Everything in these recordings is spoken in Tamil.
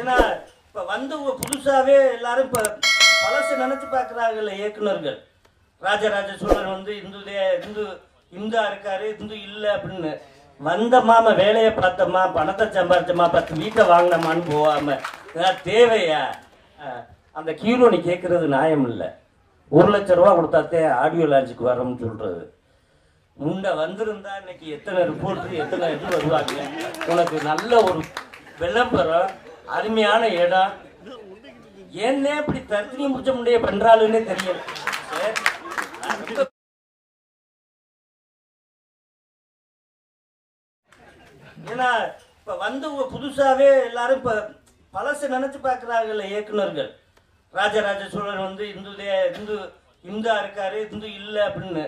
ஏன்னா இப்போ வந்தவங்க புதுசாகவே எல்லாரும் இப்போ பழசு நினச்சி பார்க்குறாங்கல்ல இயக்குநர்கள். ராஜராஜ சோழன் வந்து இந்துதா இருக்காரு, இந்து இல்லை அப்படின்னு வந்தம்மா வேலையை பார்த்தம்மா பணத்தை சம்பாரிச்சம்மா பார்த்து வீட்டை வாங்கினம்மான்னு போகாம இதெல்லாம் தேவையா? அந்த கீழோ நீ கேட்கறது நியாயம் இல்லை. 1,00,000 ரூபா கொடுத்தாத்தே ஆடியோ லான்ச்சுக்கு வரோம்னு சொல்றது. முன்ன வந்திருந்தா இன்னைக்கு எத்தனை ரிப்போர்ட்டு எத்தனை இது வருவாங்க. உனக்கு நல்ல ஒரு விளம்பரம், அருமையான இடம், ஏன்னே இப்படி தர்த்தினி முடிச்ச முடிய பண்றாளுன்னே தெரியல. ஏன்னா இப்ப வந்தவங்க புதுசாவே எல்லாரும் இப்ப பழசு நினைச்சு பாக்குறாங்கல்ல இயக்குநர்கள். ராஜராஜ சோழன் வந்து இந்துதா இருக்காரு, இந்து இல்லை அப்படின்னு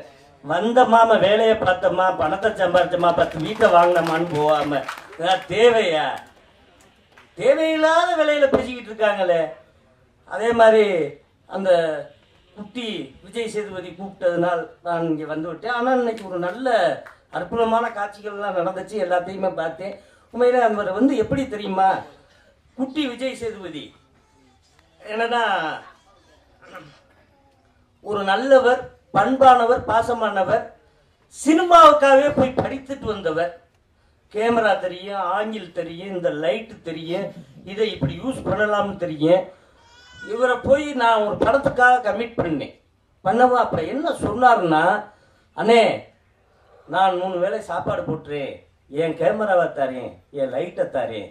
வந்தம்மா வேலையை பார்த்தம்மா பணத்தை சம்பாரிச்சம்மா பார்த்து வீட்டை வாங்கினம்மான்னு போகாம இதெல்லாம் தேவையா? தேவையில்லாத வேலையில பேசிக்கிட்டு இருக்காங்களே. அதே மாதிரி அந்த குட்டி விஜய் சேதுபதி கூப்பிட்டதுனால் நான் இங்கே வந்து விட்டேன். ஆனால் இன்னைக்கு ஒரு நல்ல அற்புதமான காட்சிகள்லாம் நடந்துச்சு, எல்லாத்தையுமே பார்த்தேன். உண்மையில அந்த வந்து எப்படி தெரியுமா, குட்டி விஜய் சேதுபதி என்னன்னா ஒரு நல்லவர், பண்பானவர், பாசமானவர், சினிமாவுக்காகவே போய் படித்துட்டு வந்தவர். கேமரா தெரியும், ஆங்கிள் தெரியும், இந்த லைட்டு தெரியும், இதை இப்படி யூஸ் பண்ணலாம்னு தெரியும். இவரை போய் நான் ஒரு படத்துக்காக கமிட் பண்ணேன். பண்ணவா அப்போ என்ன சொன்னார்னா, அண்ணே நான் 3 வேளை சாப்பாடு போட்டுறேன், என் கேமராவை தரேன், என் லைட்டை தரேன்,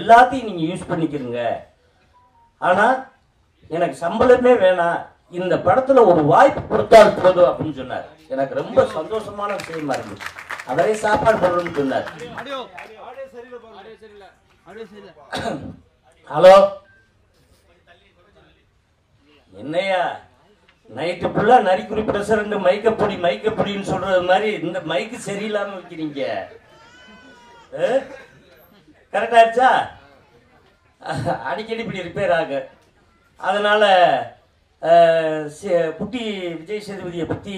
எல்லாத்தையும் நீங்கள் யூஸ் பண்ணிக்கிறீங்க, ஆனால் எனக்கு சம்பளமே வேணாம், இந்த படத்துல ஒரு வாய்ப்பு கொடுத்தால் போதும் அப்படின்னு சொன்னார். எனக்கு ரொம்ப சந்தோஷமான விஷயமா இருந்துச்சு. அவரே சாப்பாடு போடணும்னு சொன்னார். ஹலோ என்னையா நைட்டு ஃபுல்லா நரிக்குறி பிரசரண்டு மைக்கப்பொடி மைக்கப்பொடின்னு சொல்றது மாதிரி இந்த மைக்கு சரியில்லாம வைக்கிறீங்க. கரெக்ட் ஆயிடுச்சா? அடிக்கடி இப்படி ரிப்பேர் ஆகு. அதனால குட்டி விஜய் சேதுபதியை பற்றி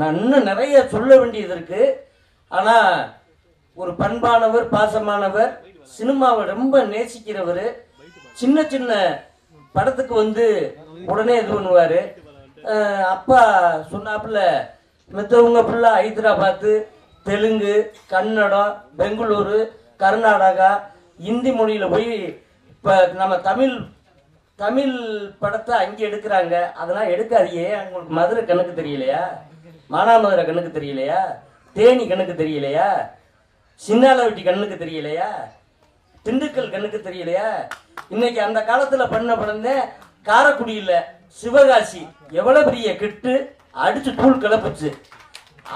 நான் இன்னும் நிறைய சொல்ல வேண்டியது இருக்கு. ஆனால் ஒரு பண்பானவர், பாசமானவர், சினிமாவை ரொம்ப நேசிக்கிறவர். சின்ன சின்ன படத்துக்கு வந்து உடனே இது பண்ணுவார். அப்பா சொன்னாப்புல மற்றவங்க ஃபுல்லாக ஹைதராபாத்து, தெலுங்கு, கன்னடம், பெங்களூரு, கர்நாடகா, இந்தி மொழியில் போய் இப்போ நம்ம தமிழ் படத்தை அங்கே எடுக்கிறாங்க. அதெல்லாம் எடுக்காதியே, உங்களுக்கு மதுரை கணக்கு தெரியலையா, மானாமதுரை கணக்கு தெரியலையா, தேனி கணக்கு தெரியலையா, சின்னாலவட்டி கண்ணுக்கு தெரியலையா, திண்டுக்கல் கண்ணுக்கு தெரியலையா? இன்னைக்கு அந்த காலத்தில் பண்ண படந்தே காரைக்குடியில் சிவகாசி எவ்வளோ பெரிய கிட்டு அடிச்சு தூள் கிளப்புச்சு.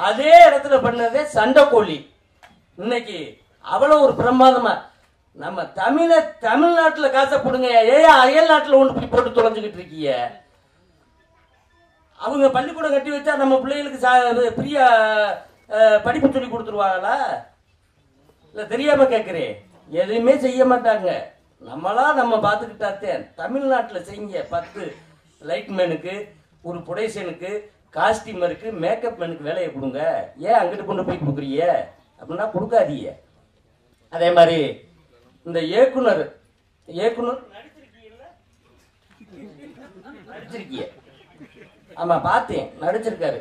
அதே இடத்துல பண்ணதே சண்டைக்கோழி இன்னைக்கு அவ்வளோ ஒரு பிரமாதமாக. நம்ம தமிழ்நாட்டில் காசை போடுங்க, ஏயா அயல் நாட்டில் ஒன்று போய் போட்டு தொலைஞ்சுக்கிட்டு இருக்கீங்க. அவங்க பள்ளிக்கூடம் கட்டி வச்சா நம்ம பிள்ளைகளுக்கு பெரிய படிப்பு சொல்லி கொடுத்துருவாங்களா? இல்லை தெரியாம கேட்குறேன். எதுவுமே செய்ய மாட்டாங்க. நம்மளா நம்ம பார்த்துக்கிட்டாத்தேன். தமிழ்நாட்டில் செய்யுங்க. 10 லைட்மேனுக்கு, ஒரு புடைசனுக்கு, காஸ்டியூமருக்கு, மேக்கப் மேனுக்கு வேலையை கொடுங்க. ஏன் அங்கிட்டு கொண்டு போய் கொடுக்குறீங்க அப்படின்னா கொடுக்காதீங்க. அதே மாதிரி இந்த இயக்குனர் நடிச்சிருக்கீங்க. ஆமா பார்த்தேன், நடிச்சிருக்காரு.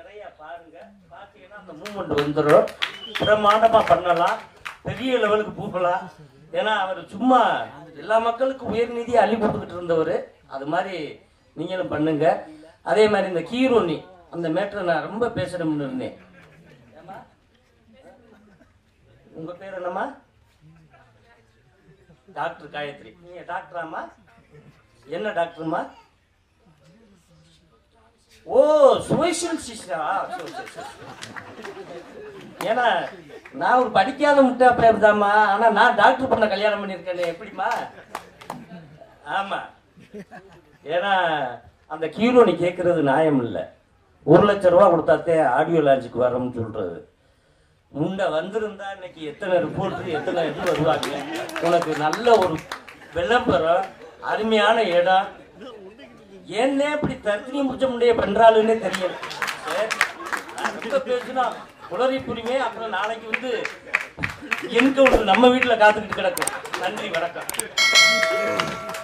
நிறைய பாருங்க, பார்த்தீங்கன்னா அந்த மூமெண்ட் வந்துடும். பிரமாண்டமா பண்ணலாம், பெரிய லெவலுக்கு போகலாம். ஏன்னா அவர் சும்மா எல்லா மக்களுக்கும் உயர்நீதியை அள்ளி கொடுத்துக்கிட்டு இருந்தவர். அது மாதிரி நீங்களும் பண்ணுங்க. அதே மாதிரி இந்த கீரோனி அந்த மேட்டரை நான் ரொம்ப பேசணும்னு இருந்தேன். உங்க பேர் என்னம்மா? டாக்டர் காயத்ரி. நீங்க டாக்டராமா? என்ன டாக்டர்மா? ஓ சோஷியல் சிஸ்டரா? ஏன்னா நான் ஒரு படிக்காத முட்டா பேருதாம்மா, ஆனா நான் டாக்டர் பண்ண கல்யாணம் பண்ணியிருக்கேன். எப்படிமா? ஆமா ஏன்னா அந்த கீழோ நீ கேட்குறது நியாயம் இல்லை. 1,00,000 ரூபா கொடுத்தாத்தே ஆடியோ லான்ச்சுக்கு வரோம்னு சொல்கிறது. முன்ன வந்திருந்தா இன்னைக்கு எத்தனை ரிப்போர்ட்டு எத்தனை இது வருவாங்க. உனக்கு நல்ல ஒரு விளம்பரம், அருமையான இடம். ஏன்னே இப்படி தர்த்தினி முடிச்ச முடிய பண்ணுறாளுன்னே தெரியல. பேசுனா உளறி புரியுமே. அப்புறம் நாளைக்கு வந்து என்கவுண்டர் நம்ம வீட்டில் காத்துக்கிட்டு கிடக்கும். நன்றி, வணக்கம்.